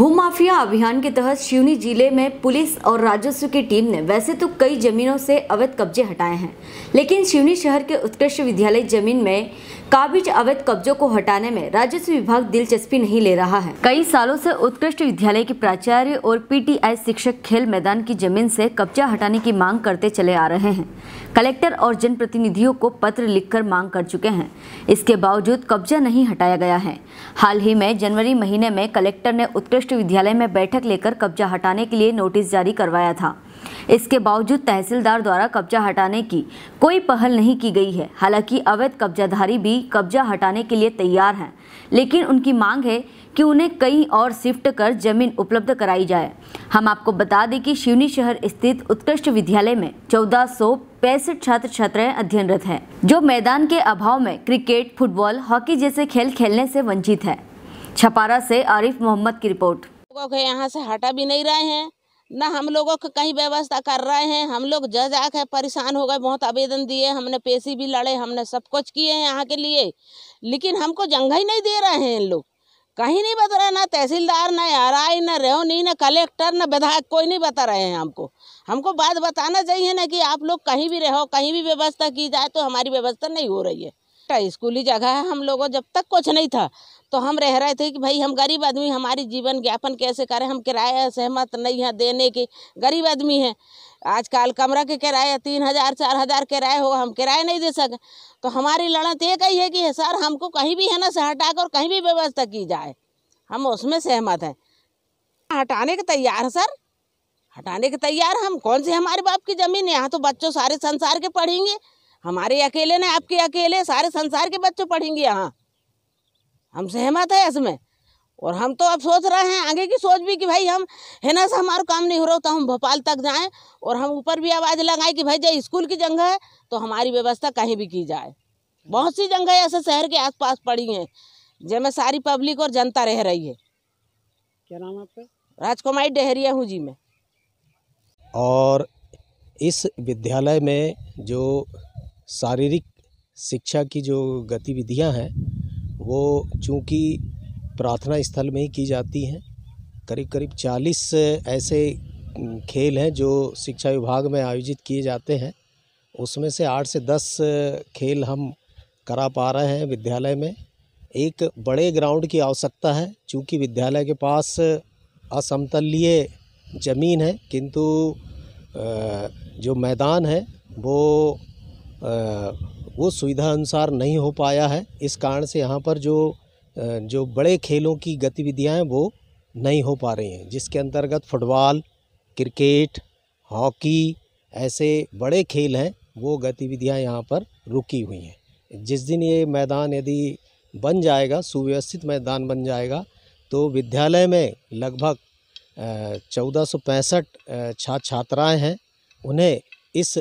भूमाफिया अभियान के तहत सिवनी जिले में पुलिस और राजस्व की टीम ने वैसे तो कई जमीनों से अवैध कब्जे हटाए हैं, लेकिन सिवनी शहर के उत्कृष्ट विद्यालय जमीन में काबिज अवैध कब्जों को हटाने में राजस्व विभाग दिलचस्पी नहीं ले रहा है। कई सालों से उत्कृष्ट विद्यालय के प्राचार्य और पीटीए शिक्षक खेल मैदान की जमीन से कब्जा हटाने की मांग करते चले आ रहे हैं। कलेक्टर और जनप्रतिनिधियों को पत्र लिखकर मांग कर चुके हैं, इसके बावजूद कब्जा नहीं हटाया गया है। हाल ही में जनवरी महीने में कलेक्टर ने उत्कृष्ट विद्यालय में बैठक लेकर कब्जा हटाने के लिए नोटिस जारी करवाया था। इसके बावजूद तहसीलदार द्वारा कब्जा हटाने की कोई पहल नहीं की गई है। हालांकि अवैध कब्जाधारी भी कब्जा हटाने के लिए तैयार हैं, लेकिन उनकी मांग है कि उन्हें कहीं और शिफ्ट कर जमीन उपलब्ध कराई जाए। हम आपको बता दें कि सिवनी शहर स्थित उत्कृष्ट विद्यालय में 1465 छात्र छात्राएं अध्ययनरत हैं, जो मैदान के अभाव में क्रिकेट, फुटबॉल, हॉकी जैसे खेल खेलने से वंचित है। छपारा से आरिफ मोहम्मद की रिपोर्ट। यहाँ से हटा भी नहीं रहे हैं, ना हम लोगों को कहीं व्यवस्था कर रहे हैं। हम लोग जज आके परेशान हो गए, बहुत आवेदन दिए, हमने पेशी भी लड़े, हमने सब कुछ किए हैं यहाँ के लिए, लेकिन हमको जगह ही नहीं दे रहे हैं इन लोग। कहीं नहीं बता रहा, ना तहसीलदार, ना आरआई, ना रेवनी, ना कलेक्टर, ना विधायक, कोई नहीं बता रहे हैं हमको। हमको बात बताना चाहिए ना कि आप लोग कहीं भी रहो, कहीं भी व्यवस्था की जाए, तो हमारी व्यवस्था नहीं हो रही है। स्कूली जगह है, हम लोगों जब तक कुछ नहीं था तो हम रह रहे थे कि भाई हम गरीब आदमी, हमारी जीवन ज्ञापन कैसे करें। हम किराया सहमत नहीं है देने के, गरीब आदमी हैं। आजकल कमरा के किराया 3000 4000 किराया होगा, हम किराया नहीं दे सके। तो हमारी लड़त ये कही है कि सर हमको कहीं भी है ना से हटा कर कहीं भी व्यवस्था की जाए, हम उसमें सहमत हैं। हटाने के तैयार सर, हटाने के तैयार। हम कौन से हमारे बाप की ज़मीन है, यहाँ तो बच्चों सारे संसार के पढ़ेंगे, हमारे अकेले ना आपके अकेले, सारे संसार के बच्चे पढ़ेंगे यहाँ। हम सहमत है इसमें, और हम तो अब सोच रहे हैं आगे की सोच भी कि भाई हम है ना से हमारा काम नहीं हो रहा तो हम भोपाल तक जाएं और हम ऊपर भी आवाज़ लगाएं कि भाई जब स्कूल की जगह है तो हमारी व्यवस्था कहीं भी की जाए। बहुत सी जगह ऐसे शहर के आसपास पड़ी हैं जिनमें सारी पब्लिक और जनता रह रही है। क्या नाम है आपका? राजकुमारी डेहरिया हूँ जी मैं। और इस विद्यालय में जो शारीरिक शिक्षा की जो गतिविधियां हैं वो चूँकि प्रार्थना स्थल में ही की जाती हैं। करीब करीब 40 ऐसे खेल हैं जो शिक्षा विभाग में आयोजित किए जाते हैं, उसमें से 8 से 10 खेल हम करा पा रहे हैं। विद्यालय में एक बड़े ग्राउंड की आवश्यकता है, चूँकि विद्यालय के पास असमतलीय ज़मीन है, किंतु जो मैदान है वो सुविधा अनुसार नहीं हो पाया है। इस कारण से यहाँ पर जो बड़े खेलों की गतिविधियाँ हैं वो नहीं हो पा रही हैं, जिसके अंतर्गत फुटबॉल, क्रिकेट, हॉकी ऐसे बड़े खेल हैं, वो गतिविधियाँ यहाँ पर रुकी हुई हैं। जिस दिन ये मैदान यदि बन जाएगा, सुव्यवस्थित मैदान बन जाएगा, तो विद्यालय में लगभग 1465 छात्र छात्राएँ हैं, उन्हें इस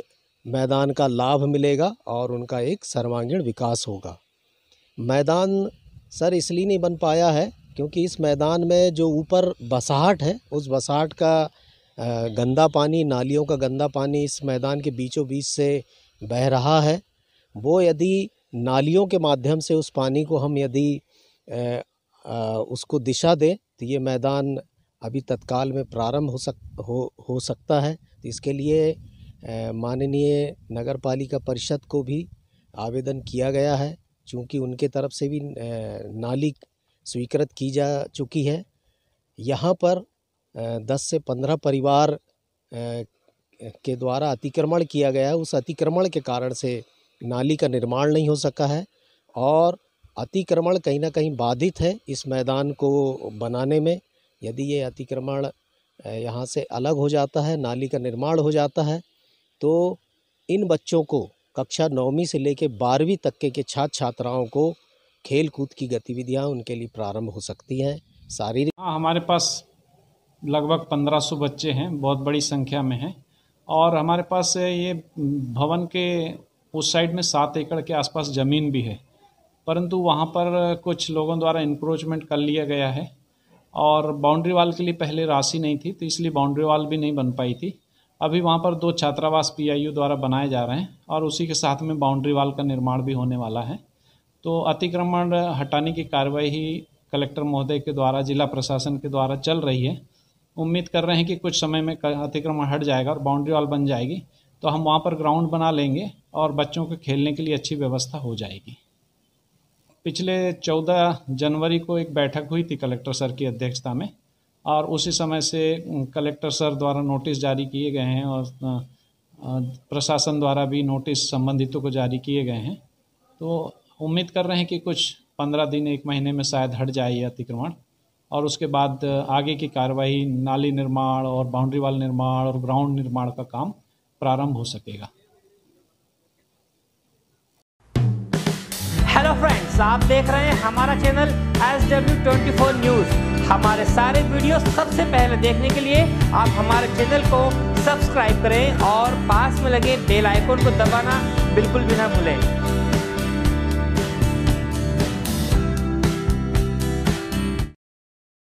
मैदान का लाभ मिलेगा और उनका एक सर्वांगीण विकास होगा। मैदान सर इसलिए नहीं बन पाया है क्योंकि इस मैदान में जो ऊपर बसाहट है, उस बसाहट का गंदा पानी, नालियों का गंदा पानी इस मैदान के बीचों बीच से बह रहा है। वो यदि नालियों के माध्यम से उस पानी को हम यदि उसको दिशा दें तो ये मैदान अभी तत्काल में प्रारंभ हो सकता है। तो इसके लिए माननीय नगर पालिका परिषद को भी आवेदन किया गया है, चूँकि उनके तरफ से भी नाली स्वीकृत की जा चुकी है। यहाँ पर 10 से 15 परिवार के द्वारा अतिक्रमण किया गया है, उस अतिक्रमण के कारण से नाली का निर्माण नहीं हो सका है और अतिक्रमण कहीं ना कहीं बाधित है इस मैदान को बनाने में। यदि ये अतिक्रमण यहाँ से अलग हो जाता है, नाली का निर्माण हो जाता है, तो इन बच्चों को कक्षा 9वीं से लेकर 12वीं तक के छात्र छात्राओं को खेल कूद की गतिविधियां उनके लिए प्रारंभ हो सकती हैं। शारीरिक हमारे पास लगभग 1500 बच्चे हैं, बहुत बड़ी संख्या में हैं, और हमारे पास ये भवन के उस साइड में 7 एकड़ के आसपास ज़मीन भी है, परंतु वहाँ पर कुछ लोगों द्वारा इंक्रोचमेंट कर लिया गया है और बाउंड्री वाल के लिए पहले राशि नहीं थी तो इसलिए बाउंड्री वाल भी नहीं बन पाई थी। अभी वहाँ पर 2 छात्रावास पीआईयू द्वारा बनाए जा रहे हैं और उसी के साथ में बाउंड्री वाल का निर्माण भी होने वाला है। तो अतिक्रमण हटाने की कार्यवाही कलेक्टर महोदय के द्वारा, जिला प्रशासन के द्वारा चल रही है। उम्मीद कर रहे हैं कि कुछ समय में अतिक्रमण हट जाएगा और बाउंड्री वॉल बन जाएगी, तो हम वहाँ पर ग्राउंड बना लेंगे और बच्चों के खेलने के लिए अच्छी व्यवस्था हो जाएगी। पिछले 14 जनवरी को एक बैठक हुई थी कलेक्टर सर की अध्यक्षता में, और उसी समय से कलेक्टर सर द्वारा नोटिस जारी किए गए हैं और प्रशासन द्वारा भी नोटिस संबंधितों को जारी किए गए हैं। तो उम्मीद कर रहे हैं कि कुछ 15 दिन, 1 महीने में शायद हट जाए ये अतिक्रमण, और उसके बाद आगे की कार्रवाई, नाली निर्माण और बाउंड्री वॉल निर्माण और ग्राउंड निर्माण का काम प्रारंभ हो सकेगा। हेलो फ्रेंड्स, आप देख रहे हैं हमारा चैनल SW 24 News। हमारे सारे वीडियो सबसे पहले देखने के लिए आप हमारे चैनल को सब्सक्राइब करें और पास में लगे बेल आइकन को दबाना बिल्कुल भी ना भूलें।